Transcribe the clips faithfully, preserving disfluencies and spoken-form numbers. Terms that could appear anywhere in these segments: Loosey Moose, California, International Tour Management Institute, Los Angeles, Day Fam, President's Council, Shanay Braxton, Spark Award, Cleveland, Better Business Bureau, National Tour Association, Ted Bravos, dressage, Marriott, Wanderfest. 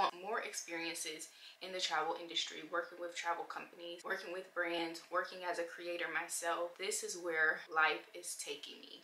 want more experiences in the travel industry, working with travel companies, working with brands, working as a creator myself. This is where life is taking me.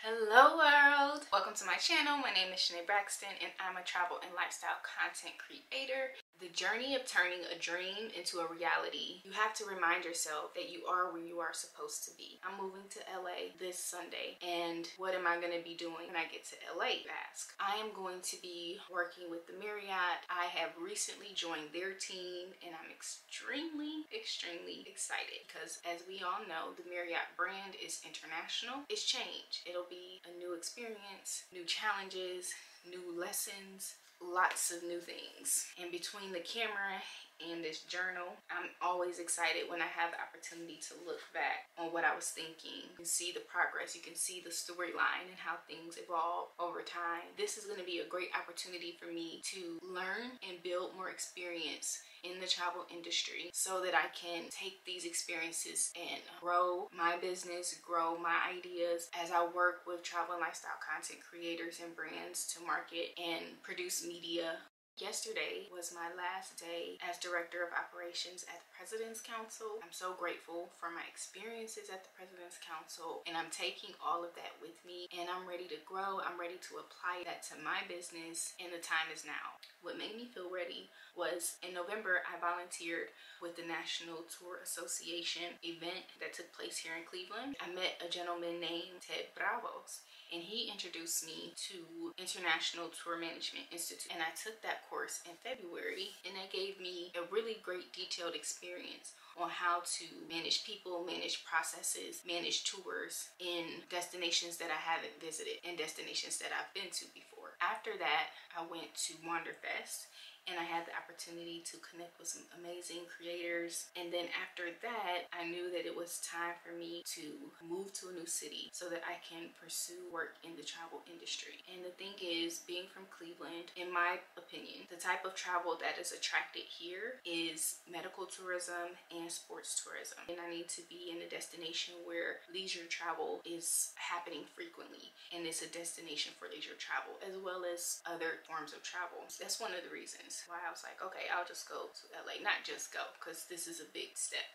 Hello world! Welcome to my channel. My name is Shanay Braxton and I'm a travel and lifestyle content creator. The journey of turning a dream into a reality, you have to remind yourself that you are where you are supposed to be. I'm moving to L A this Sunday, and what am I going to be doing when I get to L A, you ask? I am going to be working with the Marriott. I have recently joined their team, and I'm extremely, extremely excited because, as we all know, the Marriott brand is international. It's changed. It'll be a new experience, new challenges, new lessons, lots of new things. And between the camera and this journal, I'm always excited when I have the opportunity to look back on what I was thinking. You can see the progress, you can see the storyline and how things evolve over time. This is going to be a great opportunity for me to learn and build more experience in the travel industry so that I can take these experiences and grow my business, grow my ideas as I work with travel and lifestyle content creators and brands to market and produce media. Yesterday was my last day as Director of Operations at the President's Council. I'm so grateful for my experiences at the President's Council, and I'm taking all of that with me, and I'm ready to grow. I'm ready to apply that to my business, and the time is now. What made me feel ready was in November, I volunteered with the National Tour Association event that took place here in Cleveland. I met a gentleman named Ted Bravos, and he introduced me to International Tour Management Institute, and I took that course in February, and that gave me a really great detailed experience on how to manage people, manage processes, manage tours in destinations that I haven't visited and destinations that I've been to before. After that, I went to Wanderfest, and I had the opportunity to connect with some amazing creators. And then after that, I knew that it was time for me to move to a new city so that I can pursue work in the travel industry. And the thing is, being from Cleveland, in my opinion, the type of travel that is attracted here is medical tourism and sports tourism. And I need to be in a destination where leisure travel is happening frequently, and it's a destination for leisure travel as well as other forms of travel. That's one of the reasons why I was like, okay, I'll just go to L A. Not just go, because this is a big step.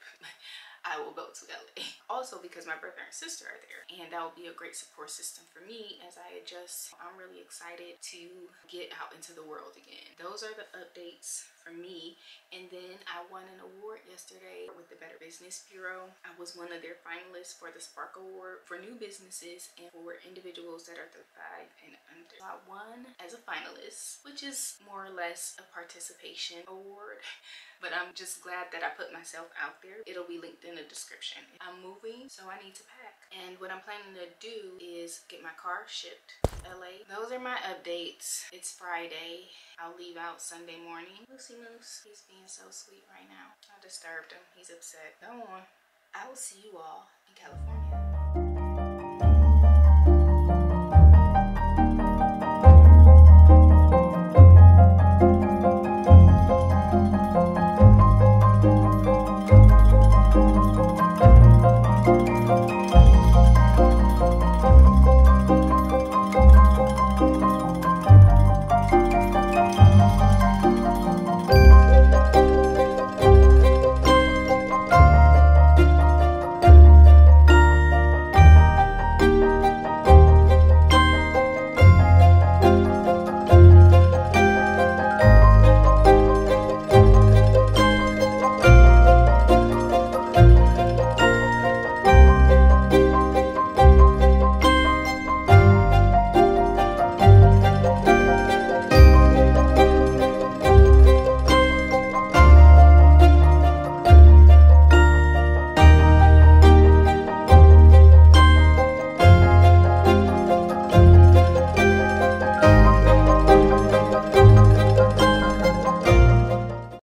I will go to L A. Also because my brother and sister are there, and that will be a great support system for me as I adjust. I'm really excited to get out into the world again. Those are the updates for me. And then I won an award yesterday with the Better Business Bureau. I was one of their finalists for the Spark Award for new businesses and for individuals that are thirty-five and under. So I won as a finalist, which is more or less a participation award, but I'm just glad that I put myself out there. It'll be linked in the description. I'm moving, so I need to pack. And what I'm planning to do is get my car shipped to L A. Those are my updates. It's Friday. I'll leave out Sunday morning. Loosey Moose, he's being so sweet right now. I disturbed him. He's upset. Go on. I will see you all in California.